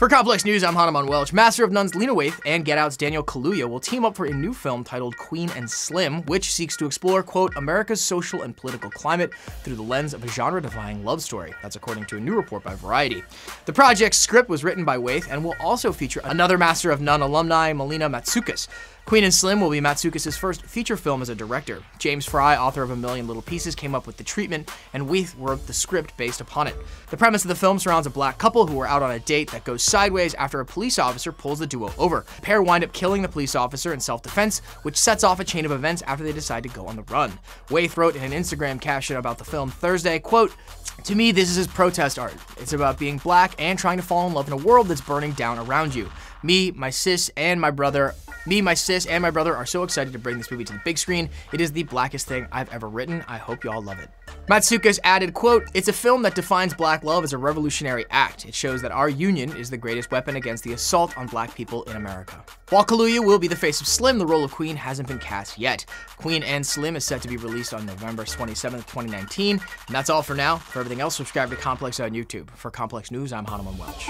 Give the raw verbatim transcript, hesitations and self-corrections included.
For Complex News, I'm Hanuman Welch. Master of None's Lena Waithe and Get Out's Daniel Kaluuya will team up for a new film titled Queen and Slim, which seeks to explore, quote, America's social and political climate through the lens of a genre-defying love story. That's according to a new report by Variety. The project's script was written by Waithe and will also feature another Master of None alumni, Melina Matsoukas. Queen and Slim will be Matsoukas' first feature film as a director. James Frey, author of A Million Little Pieces, came up with the treatment, and Waithe wrote the script based upon it. The premise of the film surrounds a black couple who are out on a date that goes sideways after a police officer pulls the duo over. The pair wind up killing the police officer in self-defense, which sets off a chain of events after they decide to go on the run. Waithe wrote in an Instagram caption about the film Thursday, quote, to me, this is his protest art. It's about being black and trying to fall in love in a world that's burning down around you. Me, my sis, and my brother Me, my sis, and my brother are so excited to bring this movie to the big screen. It is the blackest thing I've ever written. I hope y'all love it. Matsoukas added, quote, it's a film that defines black love as a revolutionary act. It shows that our union is the greatest weapon against the assault on black people in America. While Kaluuya will be the face of Slim, the role of Queen hasn't been cast yet. Queen and Slim is set to be released on November twenty-seventh, twenty nineteen. And that's all for now. For everything else, subscribe to Complex on YouTube. For Complex News, I'm Hanuman Welch.